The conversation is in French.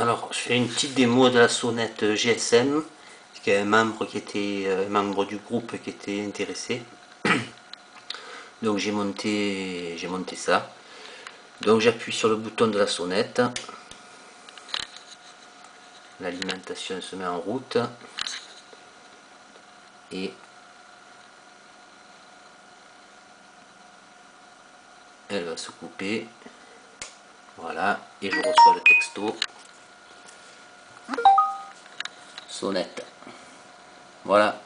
Alors, je fais une petite démo de la Sonnette GSM, parce qu'il y a un membre qui était membre du groupe qui était intéressé. Donc j'ai monté ça. Donc j'appuie sur le bouton de la Sonnette. L'alimentation se met en route. Et elle va se couper. Voilà, et je reçois le texto. Sonnette. Voilà.